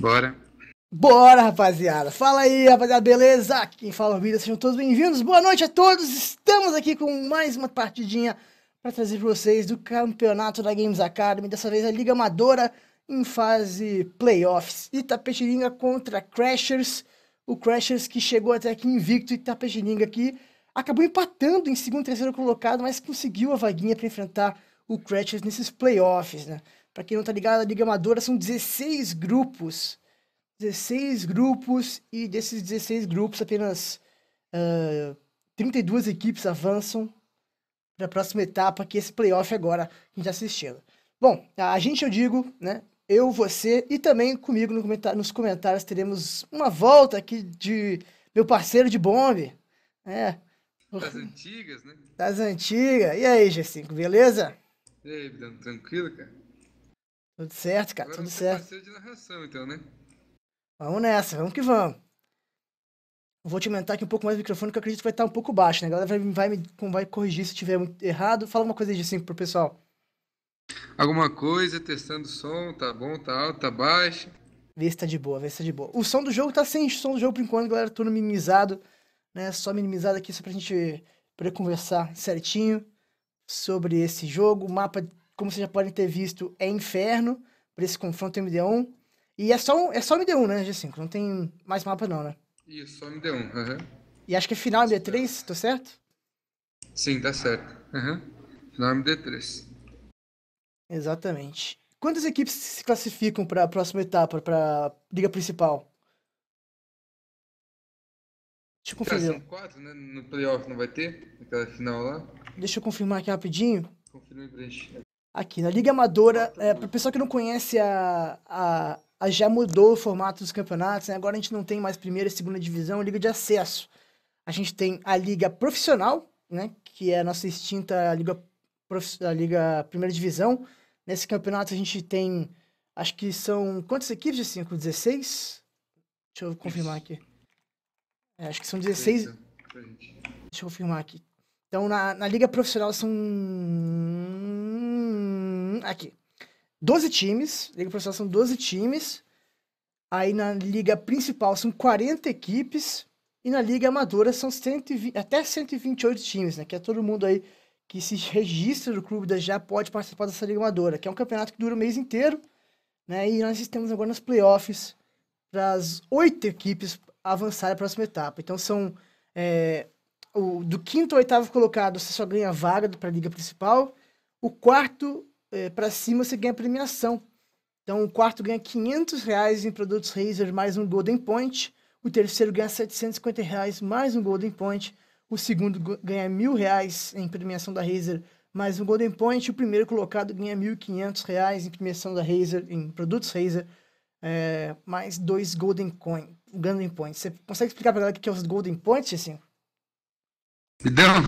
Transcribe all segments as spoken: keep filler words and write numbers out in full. Bora. Bora, rapaziada. Fala aí, rapaziada. Beleza? Quem fala o BiDa, sejam todos bem-vindos. Boa noite a todos. Estamos aqui com mais uma partidinha para trazer para vocês do campeonato da Games Academy. Dessa vez a Liga Amadora em fase playoffs. Itapetininga contra Crashers. O Crashers que chegou até aqui invicto, Itapetininga que acabou empatando em segundo e terceiro colocado, mas conseguiu a vaguinha para enfrentar o Crashers nesses playoffs, né? Pra quem não tá ligado, a Liga Amadora são dezesseis grupos. dezesseis grupos, e desses dezesseis grupos, apenas uh, trinta e duas equipes avançam para a próxima etapa, que é esse playoff agora que a gente tá assistindo. Bom, a gente, eu digo, né? Eu, você e também comigo no comentário, nos comentários teremos uma volta aqui de meu parceiro de bombe. É. Das antigas, né? Das antigas. E aí, G cinco, beleza? E aí, BiDa, tranquilo, cara? Tudo certo, cara, agora tudo certo. Parceiro de narração, então, né? Vamos nessa, vamos que vamos. Eu vou te aumentar aqui um pouco mais o microfone, que eu acredito que vai estar um pouco baixo, né? A galera vai, vai, me, vai corrigir se tiver muito errado. Fala uma coisa aí, G cinco, pro pessoal. Alguma coisa, testando o som, tá bom, tá alto, tá baixo. Vê se tá de boa, vê se tá de boa. O som do jogo tá sem som do jogo por enquanto, galera, tudo minimizado, né? Só minimizado aqui, só pra gente poder conversar certinho sobre esse jogo. O mapa, como vocês já podem ter visto, é Inferno, pra esse confronto M D um. E é só, é só M D um, né, G cinco? Não tem mais mapa não, né? Isso, só M D um, aham. Uhum. E acho que é final M D três, tá certo? Sim, tá certo. Aham, uhum. Final M D três. Exatamente. Quantas equipes se classificam para a próxima etapa, para Liga Principal? Deixa eu confirmar. São quatro, né? No playoff não vai ter? Naquela final lá? Deixa eu confirmar aqui rapidinho. Confirma aí, aqui, na Liga Amadora, é, para o pessoal que não conhece, a, a, a já mudou o formato dos campeonatos, né? Agora a gente não tem mais primeira e segunda divisão, Liga de Acesso. A gente tem a Liga Profissional, né? Que é a nossa extinta Liga da Liga Primeira Divisão. Nesse campeonato a gente tem, acho que são, quantas equipes de cinco? dezesseis? Deixa eu confirmar aqui. É, acho que são dezesseis. Deixa eu confirmar aqui. Então, na, na Liga Profissional são... Aqui. doze times. Liga Profissional são doze times. Aí na Liga Principal são quarenta equipes. E na Liga Amadora são cento e vinte, até cento e vinte e oito times, né? Que é todo mundo aí que se registra no clube da já pode participar dessa Liga Amadora, que é um campeonato que dura o mês inteiro, né? E nós estamos agora nas playoffs para as oito equipes avançarem a próxima etapa. Então são é, o, do quinto ao oitavo colocado você só ganha vaga para a Liga Principal, o quarto é, para cima você ganha premiação. Então o quarto ganha quinhentos reais em produtos Razer mais um Golden Point, o terceiro ganha setecentos e cinquenta reais mais um Golden Point, o segundo ganha mil reais em premiação da Razer, mais um Golden Point. O primeiro colocado ganha mil e quinhentos reais em premiação da Razer, em produtos Razer, é, mais dois Golden Coin, Golden Points. Você consegue explicar pra galera o que é os Golden Points, assim? Não.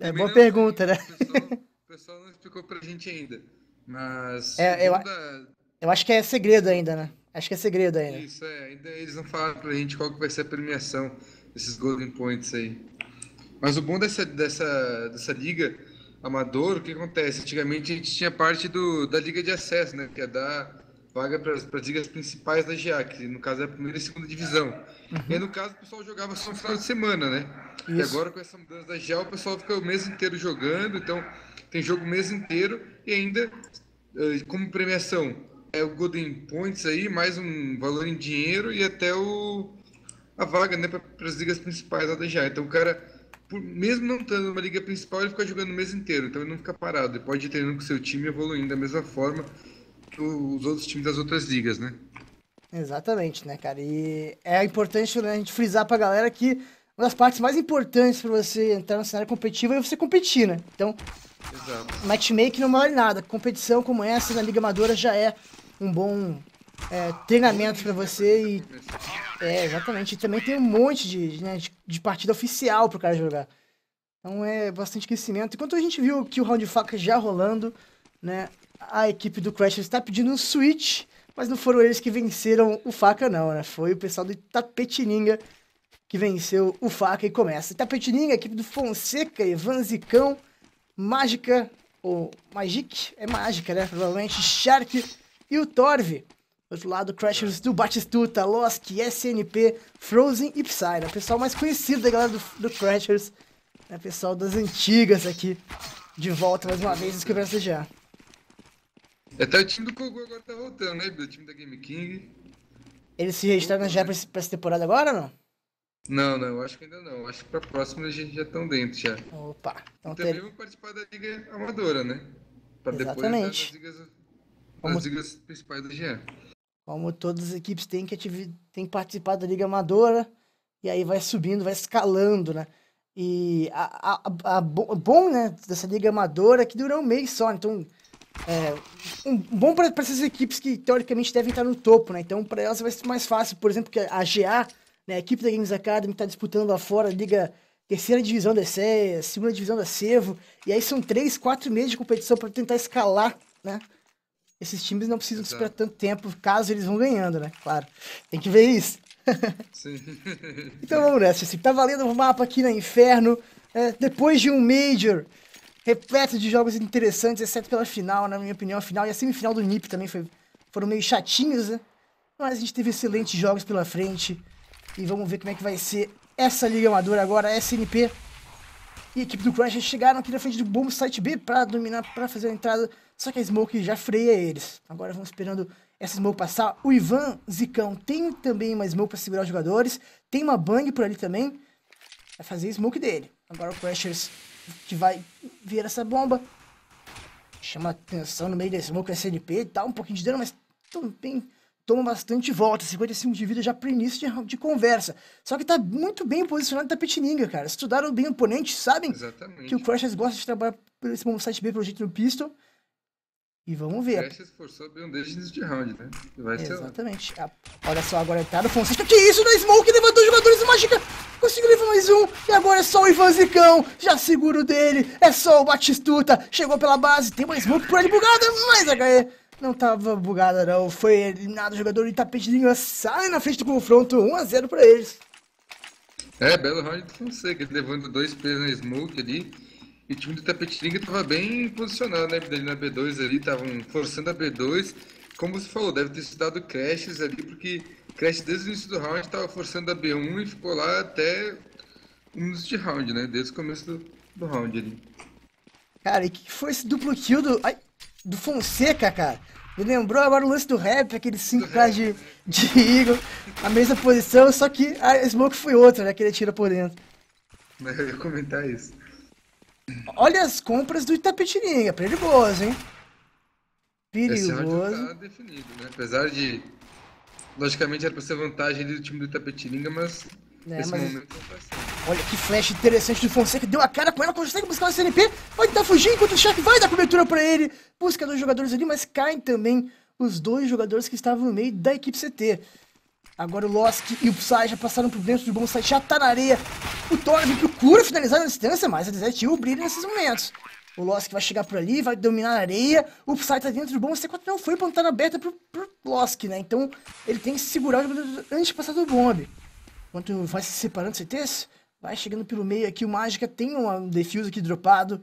É boa não, pergunta, né? O pessoal, o pessoal não explicou pra gente ainda, mas... É, eu, da... eu acho que é segredo ainda, né? Acho que é segredo ainda. Isso, é. Ainda eles não falaram pra gente qual que vai ser a premiação desses Golden Points aí. Mas o bom dessa, dessa, dessa liga amadora, o que acontece? Antigamente a gente tinha parte do, da liga de acesso, né? Que é dar vaga para as ligas principais da G A, que no caso é a primeira e segunda divisão. Uhum. E aí, no caso, o pessoal jogava só no final de semana, né? Isso. E agora com essa mudança da G A, o pessoal fica o mês inteiro jogando, então tem jogo o mês inteiro e ainda como premiação é o Golden Points aí, mais um valor em dinheiro e até o, a vaga, né? Para as ligas principais lá da G A. Então o cara... Por, mesmo não estando numa liga principal, ele fica jogando o mês inteiro, então ele não fica parado. Ele pode ir treinando com seu time evoluindo da mesma forma que os outros times das outras ligas, né? Exatamente, né, cara? E é importante, né, a gente frisar pra galera que uma das partes mais importantes pra você entrar no cenário competitivo é você competir, né? Então, exato. Matchmaking não vale nada. Competição como essa na Liga Amadora já é um bom é, treinamento pra você e... É, exatamente. E também tem um monte de, né, de, de partida oficial pro cara jogar. Então é bastante crescimento. Enquanto a gente viu que o round de faca já rolando, né, a equipe do Crashers está pedindo um switch, mas não foram eles que venceram o faca não, né? Foi o pessoal do Itapetininga que venceu o faca e começa. Itapetininga, equipe do Fonseca, Ivanzicão, Mágica, ou Magic, é Mágica, né, provavelmente, Shark e o Torvi. Outro lado, Crashers do Batistuta, Losk, S N P, Frozen e Psyra. Pessoal mais conhecido da galera do, do Crashers. É pessoal das antigas aqui. De volta mais uma vez nos Games G A. Até o time do Kogu agora tá voltando, né? O time da Game King. Eles se registraram na G A pra essa temporada agora ou não? Não, não, acho que ainda não. Acho que pra próxima a gente já estão dentro já. Opa. Então também ter... vamos participar da Liga Amadora, né? Pra Exatamente. Depois das ligas, Como... das ligas principais da G A. Como todas as equipes têm que, ativ... têm que participar da Liga Amadora. E aí vai subindo, vai escalando, né? E a, a, a, a bom, né, dessa Liga Amadora é que dura um mês só, então... É, um, bom para essas equipes que teoricamente devem estar no topo, né? Então para elas vai ser mais fácil, por exemplo, que a G A, né, a equipe da Games Academy está disputando lá fora a Liga Terceira Divisão da ESEA, Segunda Divisão da Cevo, e aí são três, quatro meses de competição para tentar escalar, né? Esses times não precisam Exato. esperar tanto tempo, caso eles vão ganhando, né? Claro, tem que ver isso. Sim. Então vamos nessa, assim, tá valendo o mapa aqui na Inferno, é, depois de um Major... repleto de jogos interessantes, exceto pela final, na minha opinião. A final e a semifinal do Nip também foi, foram meio chatinhos, né? Mas a gente teve excelentes jogos pela frente. E vamos ver como é que vai ser essa Liga Amadora agora, a S N P. E a equipe do Crash chegaram aqui na frente do Bomb Site B pra dominar, pra fazer a entrada. Só que a Smoke já freia eles. Agora vamos esperando essa Smoke passar. O Ivanzicão tem também uma Smoke pra segurar os jogadores. Tem uma Bang por ali também. Vai fazer a Smoke dele. Agora o Crashers... que vai ver essa bomba. Chama atenção no meio da smoke, S N P, dá um pouquinho de dano, mas também toma bastante volta. cinquenta e cinco de vida já para início de, de conversa. Só que tá muito bem posicionado o Itapetininga, cara. Estudaram bem o oponente, sabem Exatamente. que o Crashers gosta de trabalhar por esse bomb site B pelo jeito do pistol. E vamos ver. O Crashers forçou bem um desde início de round, né? Vai Exatamente. Ah, olha só, agora tá no Fonseca. Que isso, na smoke, levantou os jogadores do Mágica. Conseguiu levar mais um, e agora é só o Ivanzicão, já seguro dele, é só o Batistuta, chegou pela base, tem mais smoke por ali bugada, mas a H E não tava bugada não, foi eliminado o jogador de Itapetininga, sai na frente do confronto, um a zero pra eles. É, belo round do Fonseca, levando dois pesos na smoke ali, e o time do Itapetininga tava bem posicionado, né, na B dois ali, estavam forçando a B dois, como você falou, deve ter estudado crashes ali, porque... Crash desde o início do round estava forçando a B um e ficou lá até o início de round, né? Desde o começo do, do round ali. Cara, e que foi esse duplo kill do, ai, do Fonseca, cara? Me lembrou agora o lance do rap, aquele cinco K de, de Eagle, a mesma posição, só que a Smoke foi outra, né? Que ele atira por dentro. Mas eu ia comentar isso. Olha as compras do Itapetininga, perigoso, hein? Perigoso. Esse round tá definido, né? Apesar de... logicamente era pra ser vantagem ali do time do Itapetininga, mas é, esse mas... momento não tá certo. Olha que flash interessante do Fonseca, deu a cara com ela, consegue buscar o S N P, vai tentar fugir enquanto o Shark vai dar cobertura pra ele. Busca dois jogadores ali, mas caem também os dois jogadores que estavam no meio da equipe C T. Agora o Losk e o Psy já passaram por dentro do bom site, já tá na areia. O Torvi procura finalizar na distância, mas a Desert U brilha nesses momentos. O Losk vai chegar por ali, vai dominar a areia. O Psy tá dentro do bom, o C quatro não foi pontada aberta pro, pro Losk, né? Então ele tem que segurar o jogador antes de passar do bombe. Enquanto vai se separando do C Ts, vai chegando pelo meio aqui. O Mágica tem um defuse aqui dropado.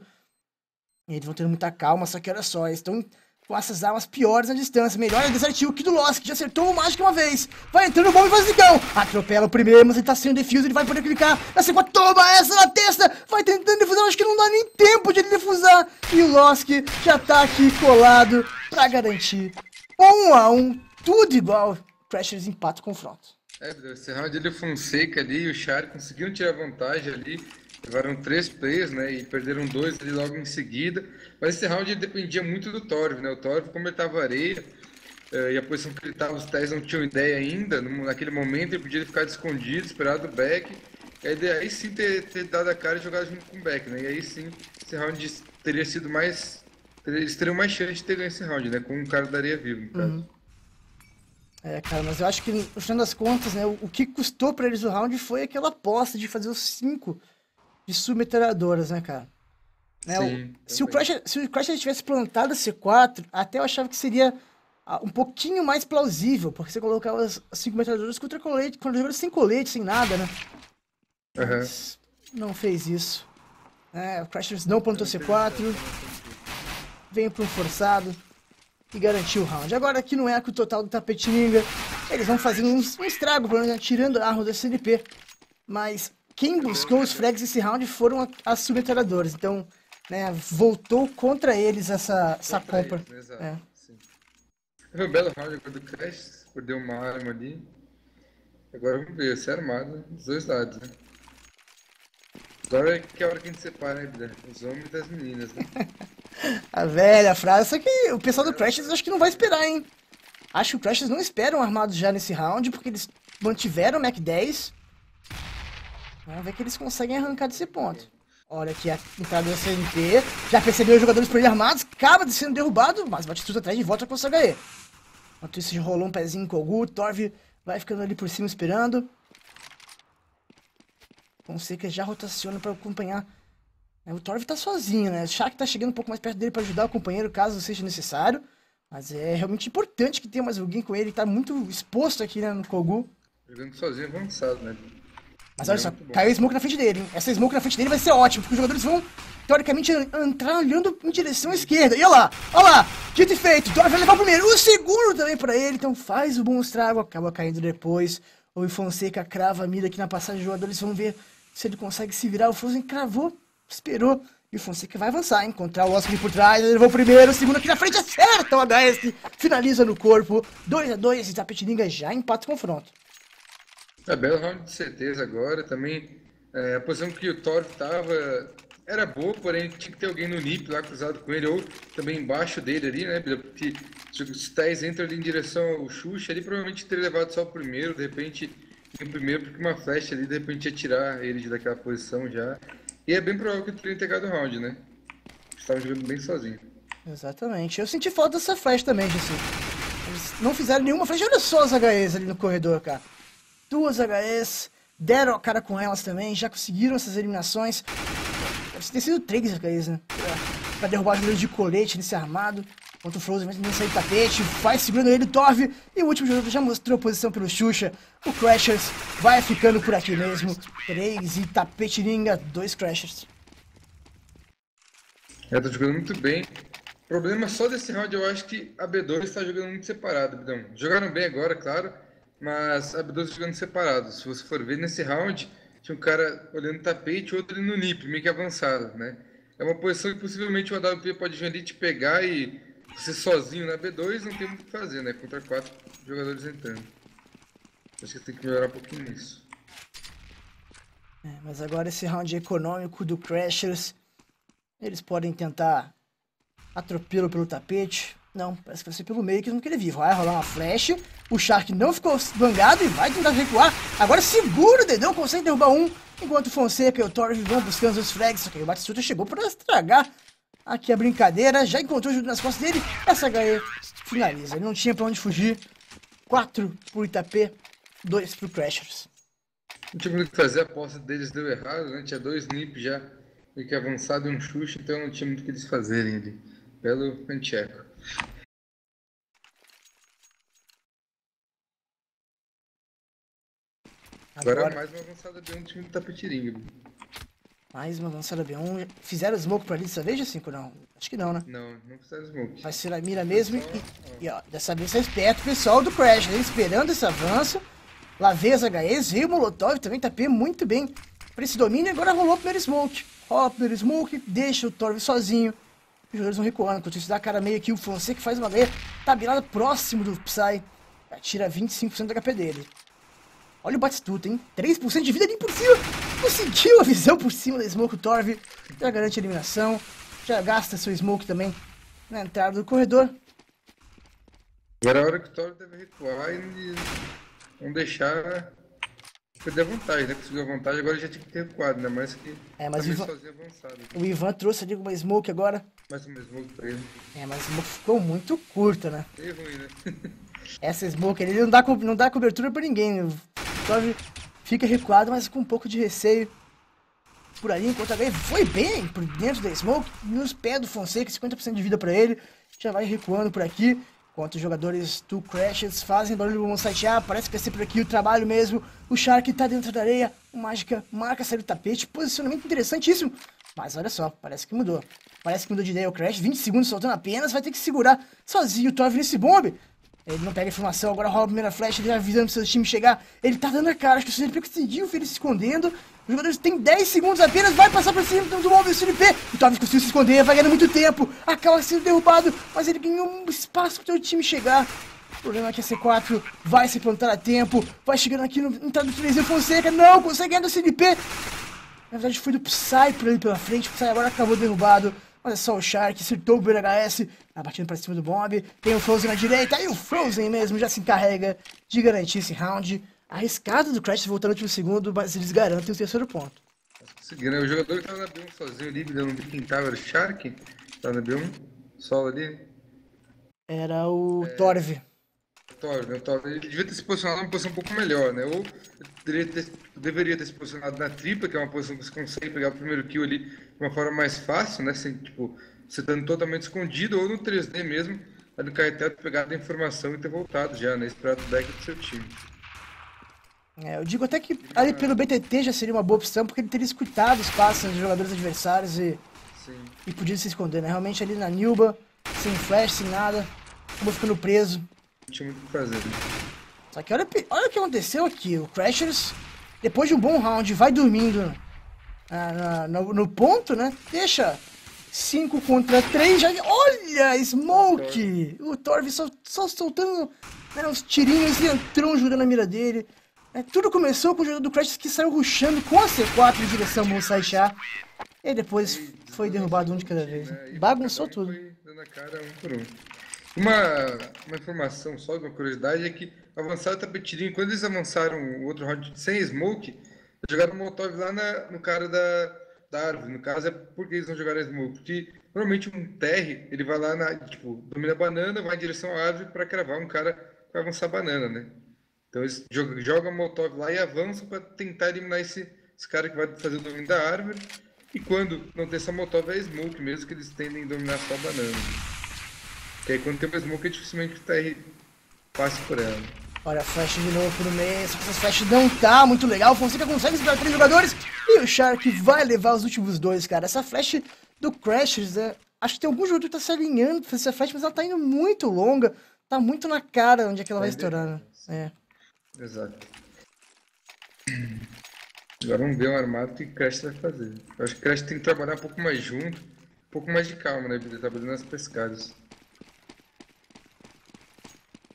E eles vão tendo muita calma, só que olha só, eles estão com essas armas piores na distância. Melhor é desertil que do Losk, já acertou o Mágica uma vez. Vai entrando o bombe e faz zigão. Atropela o primeiro, mas ele tá sem o defuse, ele vai poder clicar. A C quatro toma essa na testa, vai tentando defusar, acho que não dá nem tempo de ele defusar. E o Losk já tá aqui colado pra garantir. Um a um, tudo igual. Crashers empata o confronto. É, esse round ele Fonseca ali e o Shark conseguiram tirar vantagem ali. Levaram três plays, né? E perderam dois ali logo em seguida. Mas esse round ele dependia muito do Torv, né? O Torv, como ele tava areia uh, e a posição que ele tava, os Tais não tinham ideia ainda. No, naquele momento ele podia ficar escondido, esperar do back. E aí, aí sim ter, ter dado a cara e jogado junto com o back, né? E aí sim esse round teria sido mais. Eles teriam mais chance de ter ganho esse round, né? Com um cara da areia vivo, no caso. Uhum. É, cara, mas eu acho que, no final das contas, né? O, o que custou pra eles o round foi aquela aposta de fazer os cinco de submetralhadoras, né, cara? Né, Sim, o, se, o Crash, se o Crash tivesse plantado a C quatro, até eu achava que seria um pouquinho mais plausível, porque você colocava as cinco metralhadoras contra colete, contra jogadores sem colete, sem nada, né? Uhum. Mas não fez isso. É, o Crash não plantou não C quatro. Veio para um forçado. e garantiu o round. Agora aqui no eco total do Itapetininga, eles vão fazendo um estrago, pelo menos tirando a arma do S N P. Mas quem buscou os frags esse round foram as submetralhadoras. Então, né, voltou contra eles essa, essa compra. Eles, é. Sim. Foi um belo round do Crash, perdeu uma arma ali. Agora vamos ver, se é armado dos dois lados, né? Agora é que é a hora que a gente separa, né, BiDa? Os homens das meninas, né? A velha frase, só que o pessoal do Crashers acho que não vai esperar, hein? Acho que o Crashers não esperam armados já nesse round, porque eles mantiveram o Mac dez. Vamos ver que eles conseguem arrancar desse ponto. Olha aqui a entrada do S N P, já percebeu os jogadores por ele armados, acaba de sendo derrubado, mas Batistuta atrás de volta consegue H E. Enquanto isso, rolou um pezinho em Kogu, Torvi vai ficando ali por cima esperando. Fonseca já rotaciona para acompanhar. O Torvi tá sozinho, né? O Shark tá chegando um pouco mais perto dele para ajudar o companheiro, caso seja necessário. Mas é realmente importante que tenha mais alguém com ele, que tá muito exposto aqui, né, no Kogu. Jogando sozinho é avançado, né? Mas olha só, caiu a smoke na frente dele, hein? Essa smoke na frente dele vai ser ótima, porque os jogadores vão, teoricamente, entrar olhando em direção à esquerda. E olha lá, olha lá, dito e feito, Torvi vai levar o primeiro, o segundo também pra ele, então faz o bom estrago, acaba caindo depois. O Fonseca crava a mira aqui na passagem, os jogadores vão ver se ele consegue se virar, o Frozen cravou. Esperou. E o Fonseca vai avançar, encontrar o Losk por trás, levou o primeiro, o segundo aqui na frente, acerta o H S, finaliza no corpo, dois a dois, Itapetininga já empata o confronto. É, belo round de certeza agora, também é, a posição que o Torvi tava era boa, porém tinha que ter alguém no Nip lá cruzado com ele, ou também embaixo dele ali, né, porque se o Thais entra ali em direção ao Xuxa, ele provavelmente teria levado só o primeiro, de repente, o primeiro, porque uma flecha ali, de repente ia tirar ele de daquela posição já. E é bem provável que ele tenha pegado o round, né? Estava jogando bem sozinho. Exatamente. Eu senti falta dessa flash também, Jesus. Eles não fizeram nenhuma flash. Olha só as H Es ali no corredor, cara. Duas H Es. Deram a cara com elas também. Já conseguiram essas eliminações. Deve ter sido três H Es, né? Pra, pra derrubar o de colete nesse armado. Enquanto o Frozen vai sair do tapete. Vai segurando ele, Torvi. E o último jogador já mostrou a posição pelo Xuxa. O Crashers vai ficando por aqui mesmo. três Itapetininga, dois Crashers. É, tá jogando muito bem. Problema só desse round, eu acho que a B dois está jogando muito separado, BiDa. Jogaram bem agora, claro. Mas a B dois jogando separado. Se você for ver nesse round, tinha um cara olhando o tapete, outro ali no N I P, meio que avançado, né? É uma posição que possivelmente o A W P pode vir ali te pegar e você sozinho na B dois não tem muito o que fazer, né? Contra quatro jogadores entrando. Acho que tem que melhorar um pouquinho nisso. É, mas agora esse round econômico do Crashers, eles podem tentar atropelo pelo tapete. Não, parece que vai ser pelo meio que eles vão querer vir. Vai rolar uma flash, o Shark não ficou bangado e vai tentar recuar. Agora segura o dedão, consegue derrubar um, enquanto o Fonseca e o Torvi vão buscando os frags. Só que o Batistuta chegou para estragar aqui a brincadeira, já encontrou o Judo nas costas dele. Essa H E finaliza, ele não tinha para onde fugir. quatro pro Itapê, dois pro Crashers. Não tinha muito o que fazer, a aposta deles deu errado, né? Tinha dois N I P já meio que avançado e um Xuxa, então não tinha muito o que eles fazerem ali. Belo anti-eco. Agora, Agora mais uma avançada B um do time do Itapetininga. Mais uma avançada B um. Fizeram smoke pra ali dessa vez, cinco não? Acho que não, né? Não, não fizeram smoke. Vai ser a mira mesmo só, e, ó. e ó, dessa vez é esperto o pessoal do Crash, né? Esperando esse avanço. Lá veio as H Es, veio o Molotov também, tapê muito bem pra esse domínio. Agora rolou o primeiro smoke. Rola o primeiro smoke, deixa o Torvi sozinho. Os jogadores vão recuando, enquanto isso dá a cara meio aqui. O Fonseca faz uma ganha tabelada próximo do Psy. Tira vinte e cinco por cento do H P dele. Olha o Batistuta, hein? três por cento de vida ali por cima. Conseguiu a visão por cima da smoke, o Torvi. Já garante a eliminação. Já gasta seu smoke também na entrada do corredor. Agora é a hora que o Torvi deve recuar e não deixar... Perdeu a vantagem, né? Conseguiu a vantagem, agora já tinha que ter recuado, né? Mas que é, mas o Ivan... sozinho avançado. Né? O Ivan trouxe ali uma smoke agora. Mais uma smoke pra ele. É, mas a smoke ficou muito curta, né? É ruim, né? Essa smoke ali não dá, não dá cobertura pra ninguém. O Torvi fica recuado, mas com um pouco de receio. Por ali, enquanto a H E foi bem por dentro da smoke, nos pés do Fonseca, cinquenta por cento de vida pra ele. Já vai recuando por aqui. Enquanto os jogadores do Crashers fazem barulho no site A, parece que vai ser por aqui o trabalho mesmo. O Shark tá dentro da areia, o Mágica marca sair do tapete, posicionamento interessantíssimo. Mas olha só, parece que mudou. Parece que mudou de ideia o Crash. vinte segundos soltando apenas. Vai ter que segurar sozinho o Torvi nesse bombe. Ele não pega informação, agora rola a primeira flecha, ele já avisando pro seu time chegar. Ele tá dando a cara, acho que o S N P conseguiu, ele se escondendo. Os jogadores têm dez segundos apenas, vai passar por cima do bombe do S N P. O Torvi conseguiu se esconder, vai ganhando muito tempo. Acaba sendo derrubado, mas ele ganhou um espaço pro seu time chegar. O problema é que a C quatro vai se plantar a tempo. Vai chegando aqui no entrada do três, o Fonseca não consegue ganhar do S N P. Na verdade foi do Psy por ali pela frente, o Psy agora acabou derrubado. Olha só o Shark, acertou o B H S, tá batendo pra cima do bomb, tem o Frozen na direita, e o Frozen mesmo já se encarrega de garantir esse round. Arriscado do Crash voltar no último segundo, mas eles garantem o terceiro ponto. Conseguiram, o jogador que tava na B um sozinho ali, dando quem tava era o Shark, tá na B um, solo ali. Era o é... Torvi. Torvi, o Torvi, ele devia ter se posicionado numa posição um pouco melhor, né? Ou deveria ter, deveria ter se posicionado na tripla, que é uma posição que você consegue pegar o primeiro kill ali de uma forma mais fácil, né? Sem, tipo, você estando totalmente escondido, ou no três D mesmo, aí no carretel ter pegado a informação e ter voltado já, né? Esperado o deck do seu time. É, eu digo até que ali pelo B T T já seria uma boa opção, porque ele teria escutado os passos dos jogadores adversários e, e podia se esconder, né? Realmente ali na Nilba, sem flash, sem nada, acabou ficando preso. Não tinha muito o que fazer. Só que olha, olha o que aconteceu aqui. O Crashers, depois de um bom round, vai dormindo ah, no, no ponto, né? Deixa cinco contra três. Já... Olha, Smoke! O Torvi só, só soltando né, uns tirinhos e entrou jogando na mira dele. É, tudo começou com o jogador do Crashers que saiu rushando com a C quatro em direção ao Musaixá. E depois foi derrubado um de cada vez. Bagunçou tudo. Dando a cara um por um. Uma, uma informação só, uma curiosidade, é que avançaram o Itapetininga. Quando eles avançaram o outro round sem smoke, jogaram o Molotov lá na, no cara da, da árvore. No caso, é porque eles não jogaram smoke. Porque normalmente um T R, ele vai lá, na tipo, domina a banana, vai em direção à árvore para cravar um cara que vai avançar a banana, né? Então eles jogam, jogam o Molotov lá e avançam para tentar eliminar esse, esse cara que vai fazer o domínio da árvore. E quando não tem essa Molotov, é smoke mesmo, que eles tendem a dominar só a banana. E aí quando tem uma smoke, dificilmente o T R passa por ela. Olha, flash de novo no meio, só que essa flash não tá muito legal. O Fonseca consegue esperar três jogadores e o Shark vai levar os últimos dois, cara. Essa flash do Crashers, né? Acho que tem algum jogador que tá se alinhando pra fazer essa flash, mas ela tá indo muito longa. Tá muito na cara onde é que ela vai é estourando. É. Exato. Agora vamos ver um armado que o Crash vai fazer. Eu acho que o Crash tem que trabalhar um pouco mais junto, um pouco mais de calma, né? Ele tá fazendo as pescadas.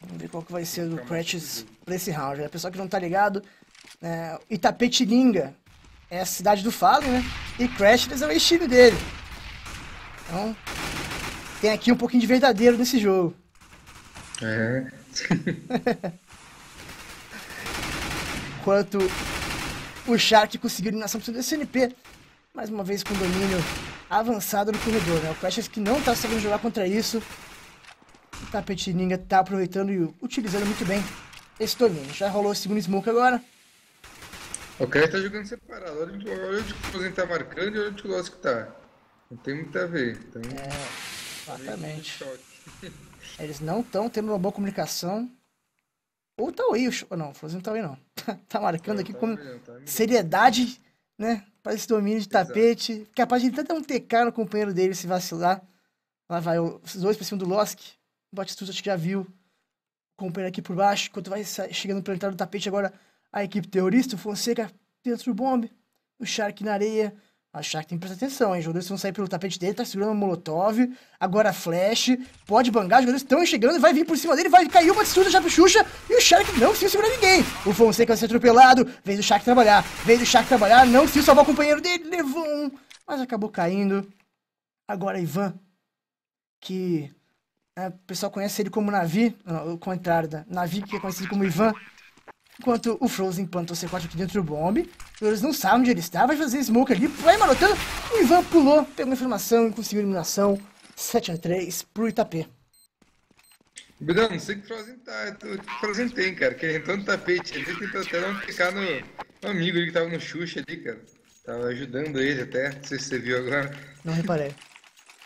Vamos ver qual que vai ser do Crashers pra esse round. A pessoa que não tá ligado, é, Itapetininga é a cidade do Fado, né? E Crashers é o estilo dele. Então, tem aqui um pouquinho de verdadeiro nesse jogo. É. Enquanto o Shark conseguiu eliminação por cima do S N P, mais uma vez com domínio avançado no corredor, né? O Crashers que não tá sabendo jogar contra isso. Itapetininga tá aproveitando e utilizando muito bem esse domínio. Já rolou o segundo smoke agora. O cara tá jogando separado. Olha onde o Frozen tá marcando e olha onde o Losk tá. Não tem muito a ver. Então... É, exatamente. Eles não estão tendo uma boa comunicação. Ou tá aí, ou não, o Frozen não tá aí não. Tá marcando não, aqui tá com bem, tá seriedade, né? Para esse domínio de Exato. tapete. Capaz de ele tentar um T K no companheiro dele se vacilar. Lá vai os dois pra cima do Losk. O Batistuta acho que já viu, acompanhando aqui por baixo, enquanto vai chegando para entrar no tapete agora a equipe terrorista, o Fonseca dentro do bombe, o Shark na areia, o Shark tem que prestar atenção, hein, os jogadores vão sair pelo tapete dele, tá segurando o Molotov, agora a flash, pode bangar, os jogadores estão chegando, vai vir por cima dele, vai cair o Batistuta já pro Xuxa, e o Shark não conseguiu segurar ninguém, o Fonseca vai ser atropelado, vez do Shark trabalhar, vez do Shark trabalhar, não conseguiu salvar o companheiro dele, levou um, mas acabou caindo, agora Ivan, que... É, o pessoal conhece ele como Navi, não, o contrário da Navi, que é conhecido como Ivan. Enquanto o Frozen plantou o C quatro aqui dentro do bomb, eles não sabem onde ele está, vai fazer smoke ali, vai marotando. O Ivan pulou, pegou informação e conseguiu eliminação. sete a três pro Itapê. Bidão, não sei que o Frozen tá, o que o Frozen tem, cara, que ele entrou no tapete ali, tentou até não ficar no, no amigo ali que tava no Xuxa ali, cara. Tava ajudando ele até, não sei se você viu agora. Não reparei.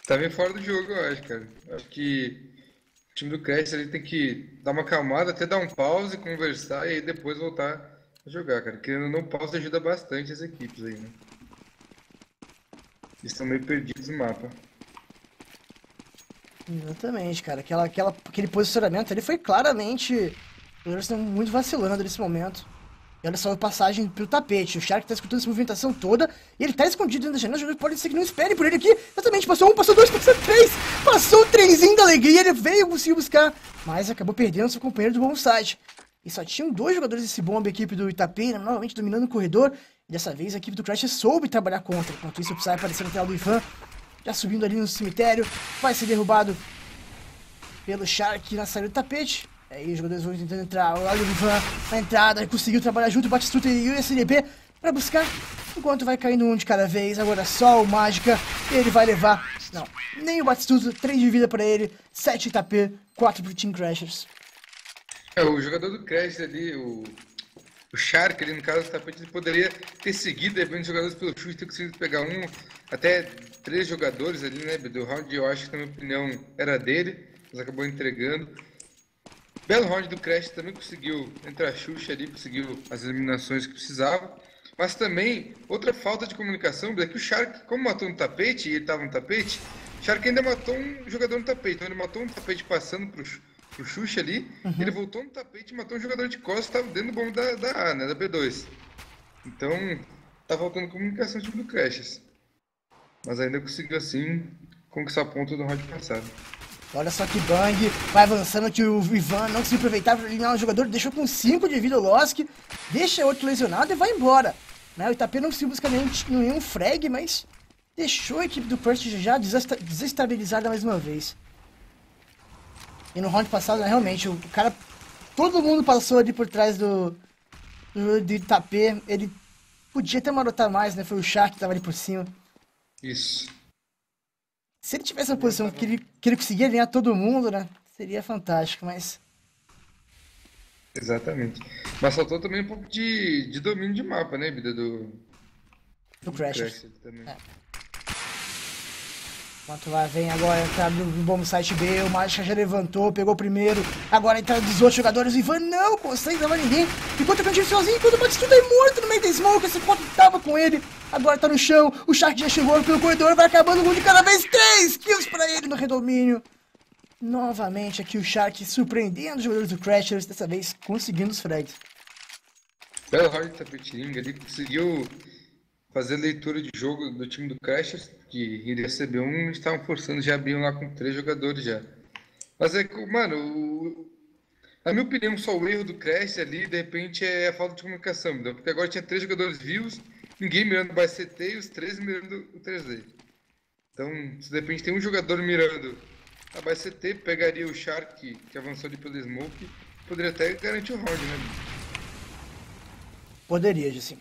Tá meio fora do jogo, eu acho, cara. Acho que o time do Crash ele tem que dar uma calmada, até dar um pause, conversar e aí depois voltar a jogar, cara. Querendo ou não, pause ajuda bastante as equipes aí, né? Eles estão meio perdidos no mapa. Exatamente, cara. Aquela, aquela, aquele posicionamento ali foi claramente... Os jogadores estão muito vacilando nesse momento. E olha só a passagem pelo tapete. O Shark tá escutando essa movimentação toda. E ele tá escondido dentro da janela. Os jogadores podem ser que não esperem por ele aqui. Exatamente. Passou um, passou dois, passou três. Passou o trenzinho da alegria. Ele veio, conseguiu buscar. Mas acabou perdendo seu companheiro do bom side. E só tinham dois jogadores desse bomb, a equipe do Itapena, novamente dominando o corredor. E dessa vez a equipe do Crash soube trabalhar contra. Enquanto isso, o Psyra apareceu na tela do Ivan. Já subindo ali no cemitério. Vai ser derrubado pelo Shark na saída do tapete. E aí os jogadores vão tentando entrar. Olha o Ivan na entrada. Conseguiu trabalhar junto o Batistuta e o S N P para buscar. Enquanto vai caindo um de cada vez. Agora só o Mágica. Ele vai levar. Não, nem o Batistuta. três de vida para ele. sete Itapê. quatro pro Team Crashers. É, o jogador do Crash ali, o, o Shark ali no caso do tapete, ele poderia ter seguido, dependendo dos jogadores pelo chute, ter conseguido pegar um, até três jogadores ali, né, do round, eu acho que na minha opinião era dele, mas acabou entregando. Belo round do Crash, também conseguiu entrar a Xuxa ali, conseguiu as eliminações que precisava, mas também outra falta de comunicação, é que o Shark, como matou no tapete, e ele tava no tapete, o Shark ainda matou um jogador no tapete, então ele matou um tapete passando pro o Xuxa ali, uhum. Ele voltou no tapete e matou um jogador de costas que tava dentro do bombo da, da A, né, da B dois. Então, tá faltando comunicação tipo do Crashers. Mas ainda conseguiu, assim, conquistar a ponta do round passado. Olha só que bang, vai avançando que o Ivan não conseguiu aproveitar para eliminar o jogador, deixou com cinco de vida o Losk, deixa outro lesionado e vai embora. Né, o Itapê não conseguiu buscar nenhum, nenhum frag, mas deixou a equipe do Crashers já desestabilizada mais uma vez. E no round passado, né, realmente, o cara... Todo mundo passou ali por trás do... Do, do Itapê. Ele podia até marotar mais, né? Foi o Shark que tava ali por cima. Isso. Se ele tivesse uma posição que ele, que ele conseguia alinhar todo mundo, né? Seria fantástico, mas... Exatamente. Mas faltou também um pouco de, de domínio de mapa, né, Bida? Do... Do, do Crashers. Crash também. É. Enquanto lá vem agora entrar no bom site B, o Mágica já levantou, pegou o primeiro, agora entra dos outros jogadores, o Ivan não consegue levar ninguém, ficou tocando tiro sozinho, enquanto o Batistuta é morto no meio da smoke, esse ponto tava com ele, agora tá no chão, o Shark já chegou pelo corredor, vai acabando um de cada vez, três kills pra ele no redomínio. Novamente aqui o Shark surpreendendo os jogadores do Crashers, dessa vez conseguindo os frags. Belo round de Itapetininga ali, conseguiu fazer leitura de jogo do time do Crashers, que iria ser B um, estavam forçando, já abriam lá com três jogadores já. Mas é que, mano, o... na minha opinião, só o erro do Crash ali, de repente, é a falta de comunicação, porque agora tinha três jogadores vivos, ninguém mirando o C T e os três mirando o três D. Então, se de repente tem um jogador mirando a B C T, pegaria o Shark, que, que avançou ali pelo smoke, poderia até garantir o round, né? Poderia, Gissim.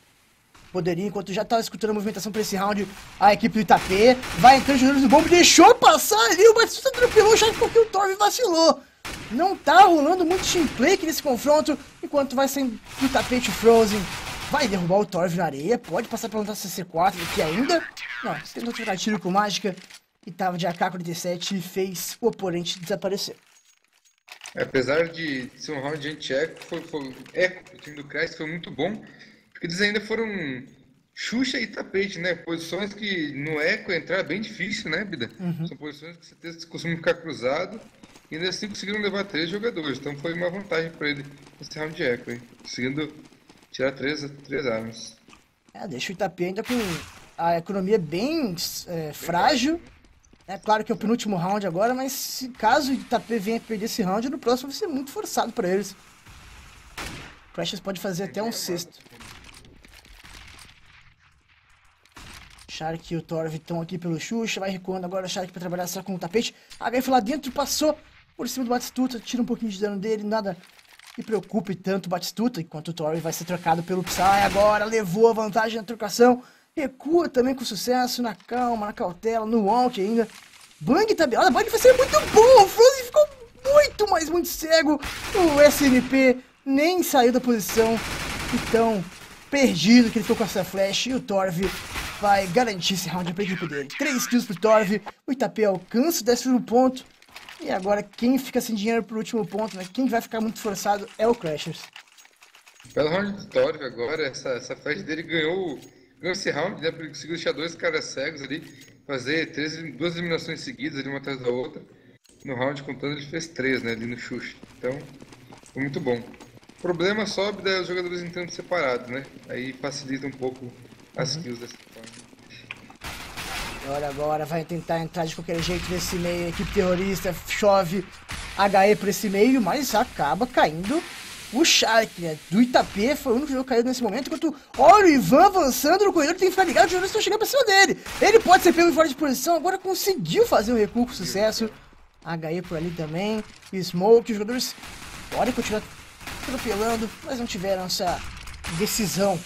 Poderia, enquanto já estava escutando a movimentação para esse round, a equipe do Itapê vai entrando os jogadores do bombo, deixou passar ali, o Batistuta atropelou o Shark porque o Torvi vacilou. Não tá rolando muito teamplay aqui nesse confronto, enquanto vai saindo do tapete Frozen, vai derrubar o Torvi na areia, pode passar pela nossa C C quatro aqui ainda. Não, tentou trocar tiro com Mágica e tava de A K quarenta e sete e fez o oponente desaparecer. Apesar de ser um round de anti-eco, foi, foi, eco, o time do Crash foi muito bom. Eles ainda foram Xuxa e tapete, né? Posições que no eco entrar é bem difícil, né, Bida? Uhum. São posições que você costuma ficar cruzado e ainda assim conseguiram levar três jogadores. Então foi uma vantagem para ele nesse round de eco, hein? Conseguindo tirar três, três armas. É, deixa o Itapê ainda com a economia bem, é, bem frágil. É claro que é o penúltimo round agora, mas se caso o Itapê venha perder esse round, no próximo vai ser muito forçado para eles. O Crashers pode fazer até um sexto. Shark e o Torvi estão aqui pelo Xuxa, vai recuando agora o Shark pra trabalhar só com o tapete. A H F lá dentro, passou por cima do Batistuta, tira um pouquinho de dano dele, nada que preocupe tanto o Batistuta, enquanto o Torvi vai ser trocado pelo Psy agora, levou a vantagem na trocação, recua também com sucesso, na calma, na cautela, no walk ainda. Bang também, olha, Bang vai ser muito bom, o Frozen ficou muito, mas muito cego, o S N P nem saiu da posição, então perdido que ele ficou com essa flash e o Torvi vai garantir esse round pra equipe dele. três kills pro Torvi, o Itapê alcança o décimo ponto. E agora quem fica sem dinheiro pro último ponto, né? Quem vai ficar muito forçado é o Crashers. Pelo round do Torvi agora, essa, essa flash dele ganhou, ganhou esse round, né? Porque conseguiu deixar dois caras cegos ali. fazer três, duas eliminações seguidas, ali uma atrás da outra. No round contando, ele fez três, né, ali no Xuxa. Então, foi muito bom. O problema só é os jogadores entrando separados, né? Aí facilita um pouco as uhum. kills dessa forma. Agora, agora, vai tentar entrar de qualquer jeito nesse meio. Equipe terrorista, chove H E pra esse meio, mas acaba caindo o Shark, né? Do Itapê, foi o único jogo que caiu nesse momento, enquanto olha o Ivan avançando no corredor, tem que ficar ligado, os jogadores estão chegando pra cima dele. Ele pode ser pego em fora de posição, agora conseguiu fazer um recuo com sucesso. H E por ali também, Smoke, os jogadores podem continuar atropelando, mas não tiveram essa decisão.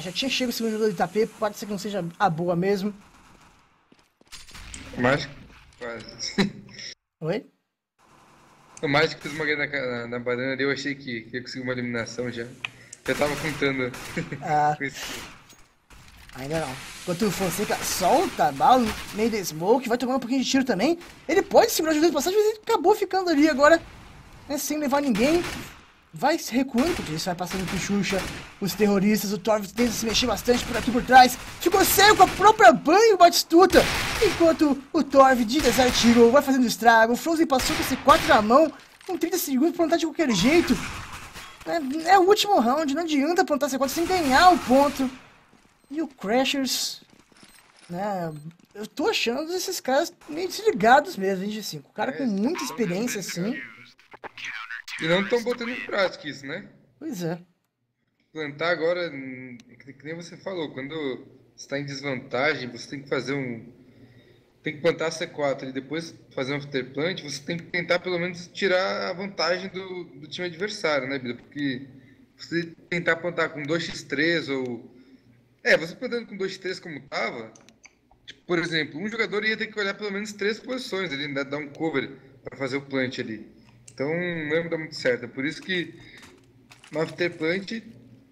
Já tinha chegado o segundo jogador do Itapê, pode ser que não seja a boa mesmo. O Mágico quase. Oi? O Mágico fez uma grana na, na banana e eu achei que, que ia conseguir uma eliminação já. Já tava contando. Ah. Ainda não. Enquanto o Fonseca solta a bala no meio da smoke, vai tomando um pouquinho de tiro também. Ele pode segurar os dois passagens, mas ele acabou ficando ali agora, né, sem levar ninguém. Vai se recuando, porque isso vai passando por Xuxa, os terroristas, o Torvi tenta se mexer bastante por aqui por trás. Ficou cego com a própria banha o Batistuta, enquanto o Torvi de desartigo vai fazendo estrago. O Frozen passou com esse quatro na mão, com trinta segundos, plantar de qualquer jeito. É, é o último round, não adianta plantar C quatro sem ganhar o ponto. E o Crashers, né, eu tô achando esses caras meio desligados mesmo, hein, G cinco. O cara com muita experiência, assim. E não estão botando em prática isso, né? Pois é. Plantar agora, que nem você falou, quando você está em desvantagem, você tem que fazer um... Tem que plantar C quatro e depois fazer um afterplant, você tem que tentar pelo menos tirar a vantagem do, do time adversário, né, BiDa? Porque você tentar plantar com dois por três ou... É, você plantando com dois por três como estava, tipo, por exemplo, um jogador ia ter que olhar pelo menos três posições, ele ainda dá um cover para fazer o plant ali. Então não ia dar muito certo, é por isso que no afterplant,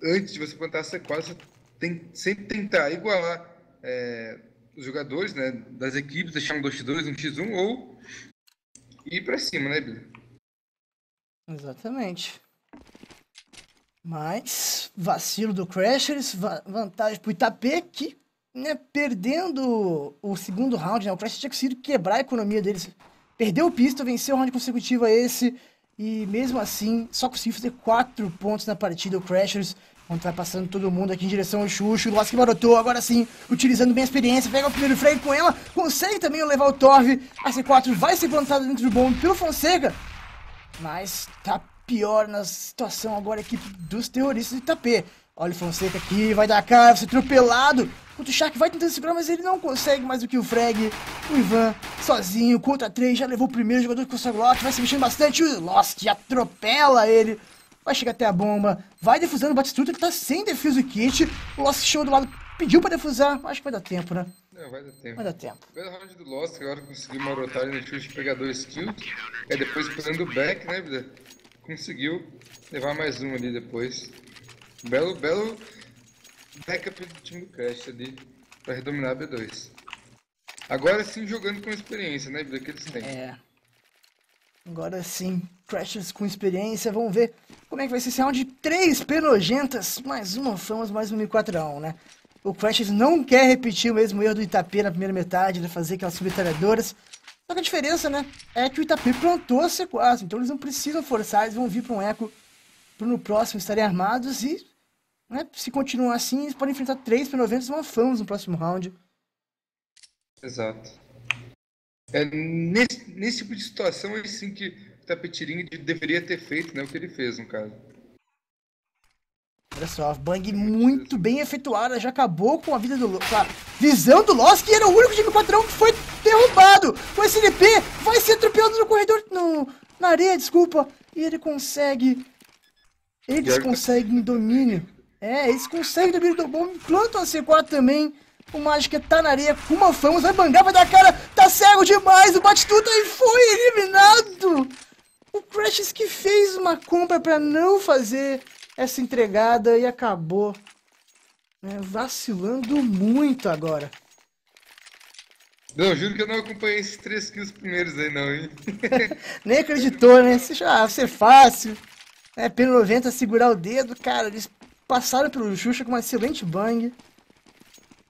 antes de você plantar C quatro, você tem que sempre tentar igualar é, os jogadores, né, das equipes, deixar um dois por dois, um por um ou ir pra cima, né, BiDa? Exatamente. Mas vacilo do Crashers, va vantagem pro Itapê que, né, perdendo o segundo round, né, o Crashers tinha conseguido quebrar a economia deles. Perdeu o pista, venceu o round consecutivo a esse, e mesmo assim só conseguiu fazer quatro pontos na partida, o Crashers, onde vai passando todo mundo aqui em direção ao Xuxo, o Losk marotou, agora sim, utilizando bem a experiência, pega o primeiro freio com ela, consegue também levar o Torvi, a C quatro vai ser plantada dentro do bombe pelo Fonseca, mas tá pior na situação agora a equipe dos terroristas do Itapê. Olha o Fonseca aqui, vai dar a cara, vai ser atropelado. O Shark vai tentando segurar, mas ele não consegue mais do que o frag. O Ivan, sozinho, contra três, já levou o primeiro jogador que consegue o lote, vai se mexendo bastante. O Lost atropela ele. Vai chegar até a bomba, vai defusando o Batistuta, ele tá sem defuse kit. O Lost chegou do lado, pediu pra defusar. Acho que vai dar tempo, né? Não, vai dar tempo. Vai dar tempo. Pelo round do Lost, agora conseguiu marotar ele no chute, pegar dois kills. Aí depois, pegando o back, né, BiDa? Conseguiu levar mais um ali depois. Belo, belo backup do time do Crash ali pra redominar a B dois. Agora sim jogando com experiência, né, BiDa, que eles têm. É. Agora sim, Crashers com experiência, vamos ver como é que vai ser esse round de três penojentas. Mais uma famas, mais um mil e quatrocentos e um, né? O Crashers não quer repetir o mesmo erro do Itapê na primeira metade, de fazer aquelas submetralhadoras. Só que a diferença, né, é que o Itapê plantou a C quatro, então eles não precisam forçar, eles vão vir pra um eco pro no próximo estarem armados e... Né? Se continuar assim, eles podem enfrentar três por noventa e uma fãs no próximo round. Exato. É nesse, nesse tipo de situação aí sim que o Itapetininga deveria ter feito, né, o que ele fez no caso. Olha só, bang muito bem efetuada, já acabou com a vida do Losk, a visão do Losk, que era o único time quatro que foi derrubado. O S N P vai ser atropelado no corredor, no, na areia, desculpa, e ele consegue, eles conseguem domínio. É, eles conseguem também do bom, plantam a C quatro também. O Mágica tá na areia com uma fama, vai bangar, vai dar cara, tá cego demais, o Batistuta e foi eliminado! O Crashers que fez uma compra pra não fazer essa entregada e acabou, né, vacilando muito agora. Não, juro que eu não acompanhei esses três kills primeiros aí não, hein? Nem acreditou, né? Você já, ah, ser fácil. É, P noventa segurar o dedo, cara, eles passaram pelo Xuxa com uma excelente bang.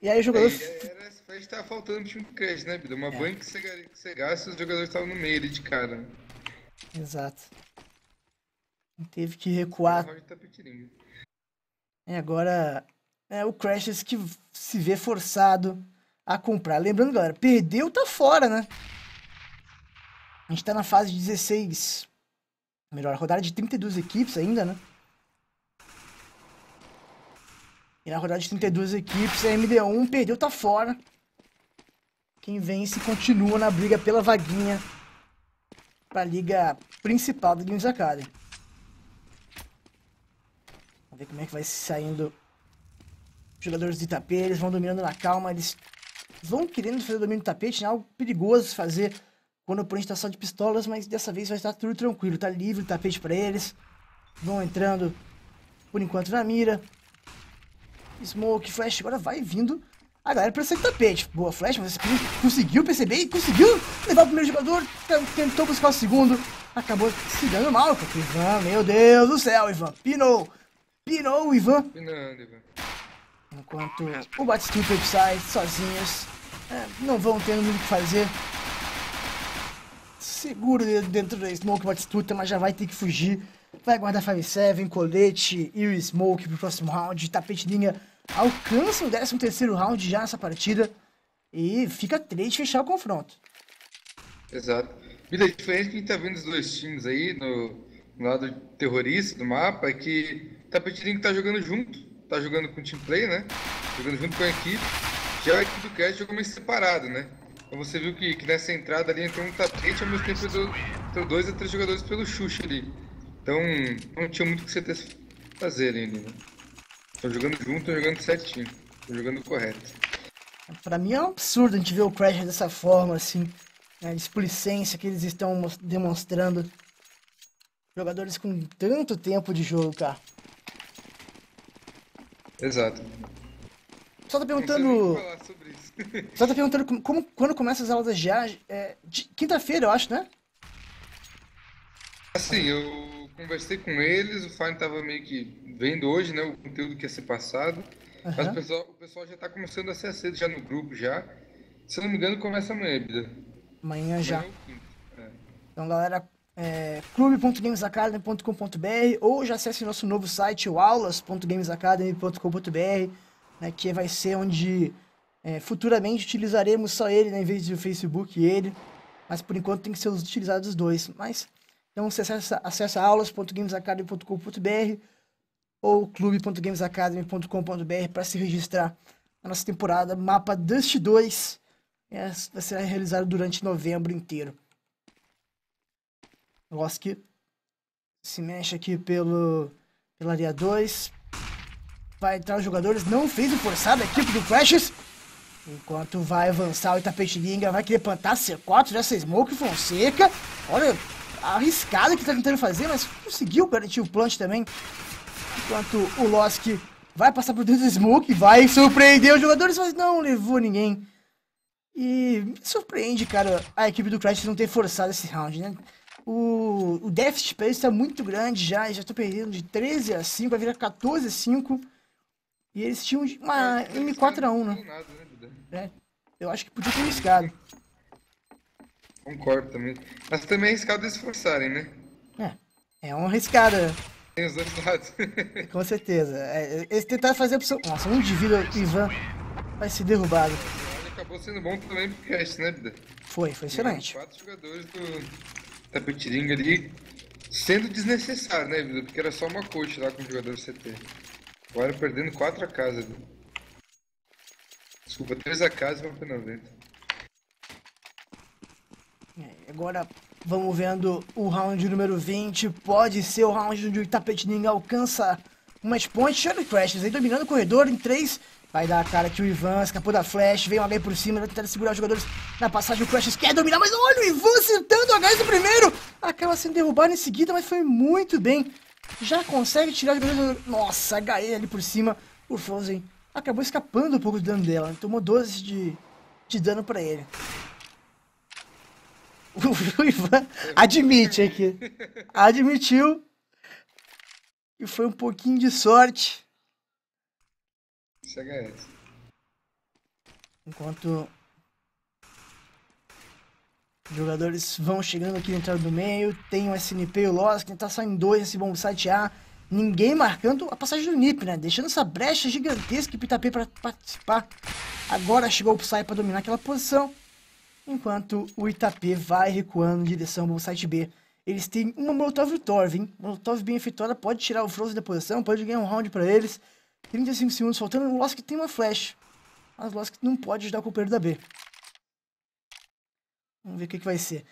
E aí o jogador... É, era essa só estava faltando o time crash, né, Bido? Uma é. banca que você, que você gasta, os jogadores estavam no meio ali de cara. Exato. Ele teve que recuar. É, agora é o Crashers que se vê forçado a comprar. Lembrando, galera, perdeu, tá fora, né? A gente tá na fase de dezesseis. Melhor, rodada de trinta e duas equipes ainda, né? E na rodada de trinta e duas equipes, a M D um perdeu, tá fora. Quem vence continua na briga pela vaguinha pra Liga Principal da Games Academy. Vamos ver como é que vai saindo. Os jogadores de tapete, eles vão dominando na calma, eles vão querendo fazer o domínio do tapete, né? Algo perigoso fazer quando o oponente tá só de pistolas, mas dessa vez vai estar tudo tranquilo, tá livre o tapete pra eles. Vão entrando, por enquanto, na mira. Smoke, flash, agora vai vindo a galera pra sair do tapete. Boa flash, mas conseguiu perceber e conseguiu levar o primeiro jogador, tentou buscar o segundo, acabou se dando mal, porque Ivan, meu Deus do céu, Ivan, pinou, pinou o Ivan. Pinando, Ivan. Enquanto o Batistuta e o Psyra sozinhos, é, não vão tendo muito o que fazer. Seguro dentro do Smoke o Batistuta, mas já vai ter que fugir. Vai guardar cinco sete, colete e o Smoke pro próximo round. Itapetininga alcança o décimo terceiro round já nessa partida. E fica três de fechar o confronto. Exato. E a diferença que a gente tá vendo dos dois times aí, no, no lado terrorista do mapa, é que Itapetininga tá jogando junto. Tá jogando com o team play, né? Jogando junto com a equipe. Já a equipe do Crash jogou meio separado, né? Então você viu que, que nessa entrada ali entrou um tapete, ao mesmo tempo entrou dois a três jogadores pelo Xuxa ali. Então, não tinha muito o que você ter fazer ainda, né? Estão jogando junto, estão jogando certinho. Estão jogando correto. Pra mim é um absurdo a gente ver o Crash dessa forma, assim. Né? A displicência que eles estão demonstrando. Jogadores com tanto tempo de jogo, cara. Exato. Só tá perguntando... Só tá perguntando como, como, quando começa as aulas da G A. É, quinta-feira, eu acho, né? Assim, eu... conversei com eles, o Fine tava meio que vendo hoje, né, o conteúdo que ia ser passado. Uhum. Mas o pessoal, o pessoal já tá começando a ser cedo já no grupo já. Se eu não me engano, começa amanhã, Bida. Amanhã já. É é. Então, galera, é, clube ponto games academy ponto com ponto br ou já acesse nosso novo site, o aulas ponto games academy ponto com ponto br, né, que vai ser onde é, futuramente utilizaremos só ele, né, em vez de o Facebook e ele. Mas, por enquanto, tem que ser utilizados os dois. Mas... então você acessa, acessa aulas ponto games academy ponto com ponto br ou clube ponto games academy ponto com ponto br para se registrar na nossa temporada Mapa Dust dois. É, vai ser realizado durante novembro inteiro. Losk se mexe aqui pelo, pela área dois. Vai entrar os jogadores. Não fez o forçado a equipe do Crashers. Enquanto vai avançar o Itapetininga, vai querer plantar C quatro dessa Smoke Fonseca. Olha... arriscado que tá tentando fazer, mas conseguiu garantir o plant também. Enquanto o Losk vai passar por dentro do Smoke, vai surpreender os jogadores, mas não levou ninguém. E me surpreende, cara, a equipe do Crash não ter forçado esse round, né? O, o déficit pra eles tá muito grande já, já tô perdendo de treze a cinco, vai virar quatorze a cinco. E eles tinham uma M quatro a um, né? É, eu acho que podia ter arriscado. Concordo também. Mas também é arriscado eles forçarem, né? É, é uma arriscada. Tem os dois lados. Com certeza. É, eles tentaram fazer a opção... nossa, um de vida, Ivan vai ser derrubado. Ele acabou sendo bom também pro Crash, né, Bida? Foi, foi excelente. Quatro jogadores do Itapetininga ali, sendo desnecessário, né, Bida? Porque era só uma coach lá com o jogador C T. Agora perdendo quatro a casa, Bida. Desculpa, três a casa e vamos pra noventa. Agora vamos vendo o round número vinte, pode ser o round onde o Itapetininga alcança um match point. Shadow Crashers aí dominando o corredor em três, vai dar a cara que o Ivan escapou da flash, veio um H por cima, vai tentar segurar os jogadores na passagem, o Crashers quer dominar, mas olha o Ivan sentando o H no primeiro, acaba sendo derrubado em seguida, mas foi muito bem, já consegue tirar os jogadores, nossa, H E ali por cima, o Frozen acabou escapando um pouco do dano dela, tomou doze de, de dano pra ele. O Ivan admite aqui, admitiu e foi um pouquinho de sorte. Enquanto jogadores vão chegando aqui na entrada do meio, tem o S N P e o Losk, tá saindo dois nesse bom site A. Ninguém marcando a passagem do Nip, né? Deixando essa brecha gigantesca pro Itapê para participar. Agora chegou o Psyra para dominar aquela posição. Enquanto o Itapê vai recuando em direção ao bom site B. Eles têm uma Molotov do Torvi, hein? Molotov bem efetuada, pode tirar o Frozen da posição, pode ganhar um round para eles. trinta e cinco segundos faltando, o Losk tem uma flash. Mas o Losk não pode ajudar o companheiro da B. Vamos ver o que, que vai ser.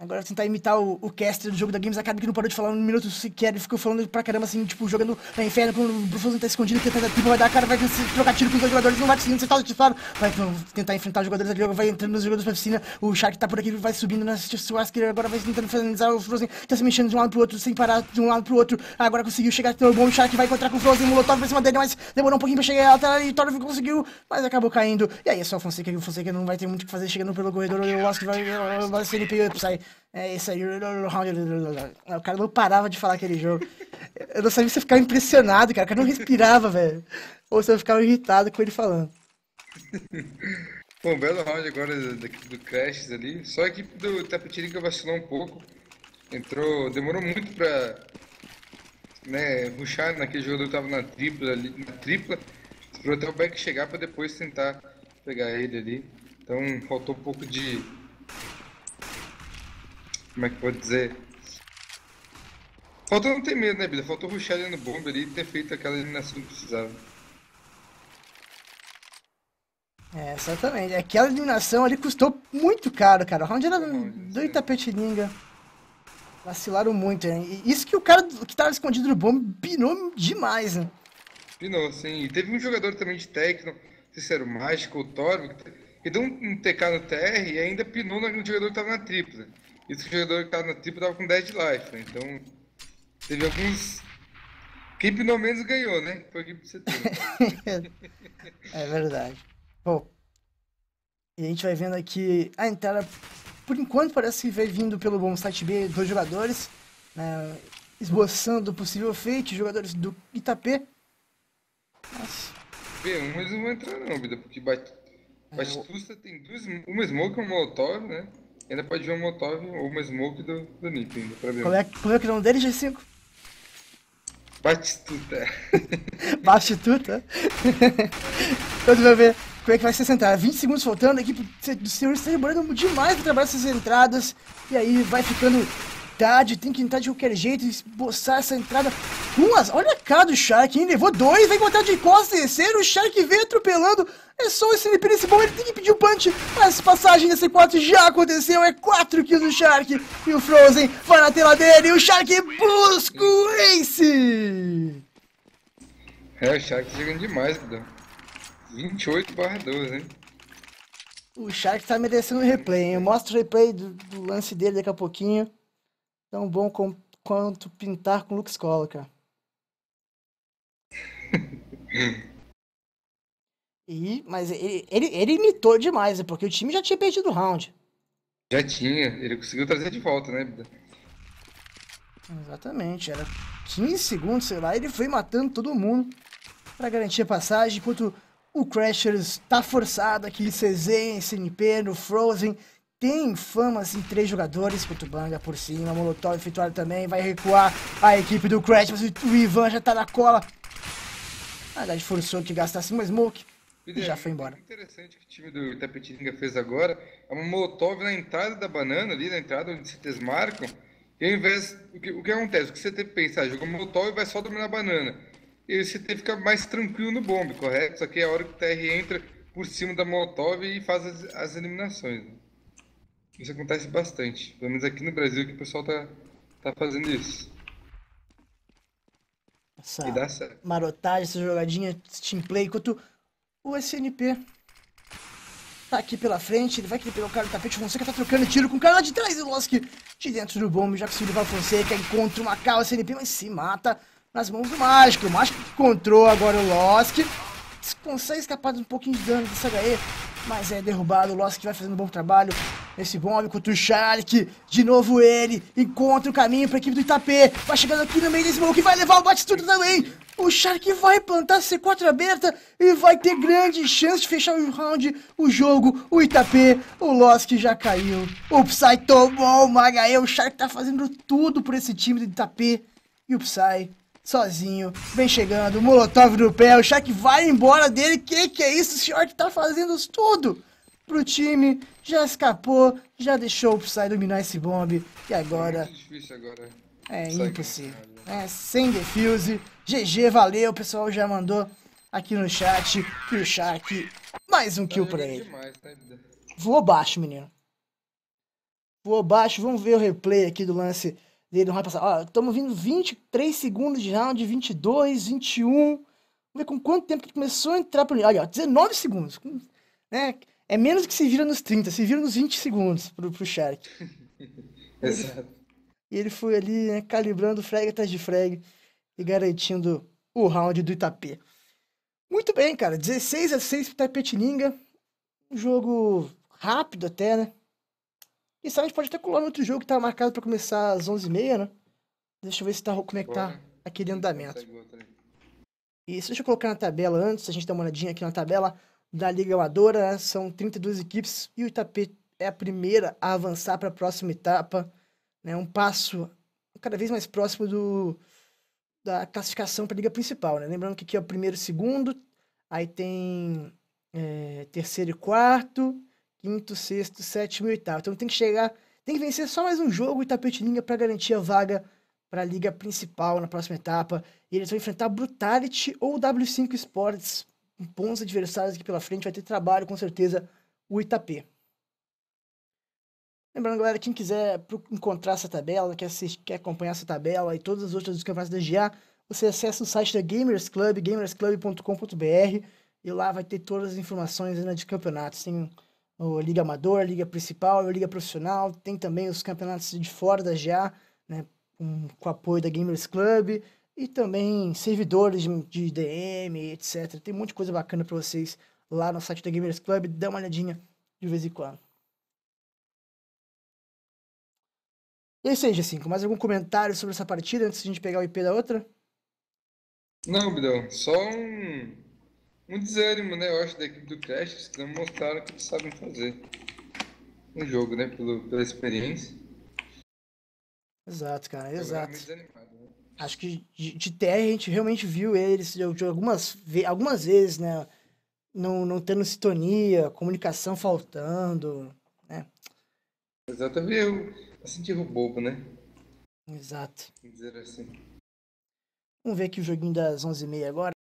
Agora tentar imitar o, o caster do jogo da Games Academy, que não parou de falar um minuto sequer. Ele ficou falando pra caramba, assim, tipo, jogando na Inferno, pro Frozen tá escondido, tentando a tribo, vai dar a cara, vai trocar tiro com os dois jogadores, não vai conseguindo, você tá ativado, vai tentar enfrentar os jogadores ali, vai entrando nos jogadores pra piscina, o Shark tá por aqui, vai subindo na Swask, agora vai tentando finalizar o Frozen, tá se mexendo de um lado pro outro, sem parar de um lado pro outro, agora conseguiu chegar, tem o bom, o Shark vai encontrar com o Frozen, o Molotov pra cima dele, mas demorou um pouquinho pra chegar, até ali, Torvi conseguiu, mas acabou caindo, e aí é só o Fonseca, o Fonseca não vai ter muito o que fazer, chegando pelo corredor, o Losk vai, vai ser ele, sai. É isso aí. O cara não parava de falar aquele jogo. Eu não sabia se eu ficava impressionado, cara. O cara não respirava, velho. Ou se eu ficava irritado com ele falando. Bom, belo round agora do, do Crashers ali. Só a equipe do Itapetininga vacilou um pouco. Entrou, demorou muito pra, né, rushar naquele jogo. Eu tava na tripla ali, na tripla. Esperou até o back chegar pra depois tentar pegar ele ali. Então faltou um pouco de... Como é que pode dizer? Faltou não ter medo, né, BiDa? Faltou rushar ali no bomba ali e ter feito aquela eliminação que precisava. É, exatamente. Aquela eliminação ali custou muito caro, cara. O round era do Itapetininga. Vacilaram muito, né? E isso que o cara que tava escondido no bomba pinou demais, né? Pinou, sim. E teve um jogador também de técnico, não sei se era o Mágica ou o Torvi, que deu um T K no T R e ainda pinou no jogador que tava na tripla. Isso que o jogador que tava no tipo tava com dez de life, né? Então teve alguns... Quem pelo menos ganhou, né? Foi o que você teve. É verdade. Bom, e a gente vai vendo aqui a entrada, por enquanto parece que vai vindo pelo bom site B, dois jogadores, né, esboçando o possível fate, jogadores do Itapê. Nossa. B um eles não vão entrar não, BiDa, porque Bat... é, Batistuta eu... tem duas, uma smoke e uma molotov, né? Ainda pode ver um Molotov ou uma Smoke do, do Nip ainda, pra ver. Como é, como é que é o nome dele, G cinco? Batistuta. Batistuta? Então tu vai ver como é que vai ser essa entrada. vinte segundos faltando, a equipe do senhor está demorando demais pra trabalhar essas entradas. E aí vai ficando tarde, tem que entrar de qualquer jeito, esboçar essa entrada. Umas, olha a cara do Shark, hein? Levou dois, vai encontrar de costas terceiro, o Shark vem atropelando. É só o S N P nesse bom, ele tem que pedir o punch, mas passagem da C quatro já aconteceu, é quatro kills do Shark. E o Frozen vai na tela dele, e o Shark busca o Ace! É, o Shark chegando demais, BiDa. vinte e oito barra doze, hein? O Shark tá merecendo o replay, hein? Eu mostro o replay do, do lance dele daqui a pouquinho. Tão bom com, quanto pintar com Lux Cola, cara. E, mas ele, ele, ele imitou demais, né? Porque o time já tinha perdido o round. Já tinha, ele conseguiu trazer de volta, né, BiDa? Exatamente, era quinze segundos, sei lá, ele foi matando todo mundo pra garantir a passagem, enquanto o Crashers tá forçado aqui, C Z, S N P, no Frozen. Tem fama, assim, três jogadores, Cutubanga por cima, Molotov efetuado também, vai recuar a equipe do Crash, mas o Ivan já tá na cola. Na verdade, forçou que gastasse uma smoke e já foi embora. Interessante que o time do Itapetininga fez agora, é uma Molotov na entrada da banana ali, na entrada onde C Ts marcam, e ao invés, o que, o que acontece, o que o C T pensa, ah, joga uma Molotov e vai só dominar a banana, e o C T fica mais tranquilo no bombe, correto? Só que é a hora que o T R entra por cima da Molotov e faz as, as eliminações, né? Isso acontece bastante, pelo menos aqui no Brasil que o pessoal tá, tá fazendo isso. Essa e dá certo. Marotagem, essa jogadinha, esse team play, enquanto o S N P tá aqui pela frente, ele vai querer pegar o cara do tapete, o Fonseca tá trocando tiro com o cara lá de trás, o Losk de dentro do bombe, já conseguiu levar o Fonseca, encontra uma K, o S N P, mas se mata nas mãos do Mágico, o Mágico encontrou agora o Losk, consegue escapar de um pouquinho de dano desse H E, mas é derrubado, o Losk vai fazendo um bom trabalho. Esse bombe contra o Shark. De novo ele. Encontra o caminho pra equipe do Itapê. Vai chegando aqui no meio desse smoke. Vai levar o Batistuta também. O Shark vai plantar C quatro aberta e vai ter grande chance de fechar o round, o jogo, o Itapê, o Losk já caiu, o Psy tomou uma H E, o Shark tá fazendo tudo por esse time do Itapê, e o Psy sozinho, vem chegando, o Molotov no pé, o Shark vai embora dele, que que é isso, o Shark tá fazendo tudo pro time, já escapou, já deixou o Psy dominar esse bombe, e agora... É muito difícil agora. É impossível, é sem defuse, G G, valeu, o pessoal já mandou aqui no chat que o Shark, mais um kill pra ele. Voou baixo, menino. Voou baixo, vamos ver o replay aqui do lance dele no round passado. Ó, estamos vindo vinte e três segundos de round, vinte e dois, vinte e um, vamos ver com quanto tempo que ele começou a entrar pro... Olha, ó, dezenove segundos, né? É menos que se vira nos trinta, se vira nos vinte segundos pro, pro Shark. Exato. E ele foi ali, né, calibrando frag atrás de frag e garantindo o round do Itapê. Muito bem, cara. dezesseis a seis pro Itapetininga. Um jogo rápido até, né? Quem sabe a gente pode até colar no outro jogo que tá marcado pra começar às onze e meia, né? Deixa eu ver se tá, como é que tá aquele andamento. Isso, deixa eu colocar na tabela antes. A gente dá uma olhadinha aqui na tabela da Liga Amadora, né? São trinta e duas equipes e o Itapê é a primeira a avançar pra próxima etapa. Né, um passo cada vez mais próximo do, da classificação para a Liga Principal. Né? Lembrando que aqui é o primeiro e segundo, aí tem é, terceiro e quarto, quinto, sexto, sétimo e oitavo. Então tem que chegar, tem que vencer só mais um jogo Itapetininga para garantir a vaga para a Liga Principal na próxima etapa. E eles vão enfrentar Brutality ou W cinco Esports, bons adversários aqui pela frente, vai ter trabalho com certeza o Itapê. Lembrando, galera, quem quiser encontrar essa tabela, quer, assistir, quer acompanhar essa tabela e todas as outras dos campeonatos da G A, você acessa o site da Gamers Club, gamers club ponto com ponto br, e lá vai ter todas as informações, né, de campeonatos. Tem o Liga Amador, Liga Principal, Liga Profissional, tem também os campeonatos de fora da G A, né, com, com apoio da Gamers Club, e também servidores de, de D M, etcétera. Tem um monte de coisa bacana para vocês lá no site da Gamers Club, dá uma olhadinha de vez em quando. E isso aí, G cinco, mais algum comentário sobre essa partida antes de a gente pegar o I P da outra? Não, Bidão, só um, um desânimo, né, eu acho, da equipe do Crashers, que não mostraram o que eles sabem fazer no jogo, né, pelo, pela experiência. Exato, cara, exato. Né? Acho que de, de T R a gente realmente viu eles de algumas, ve algumas vezes, né, não, não tendo sintonia, comunicação faltando, né. Exato, viu? Sentir o bobo, né? Exato. Dizer assim. Vamos ver aqui o joguinho das onze e meia agora.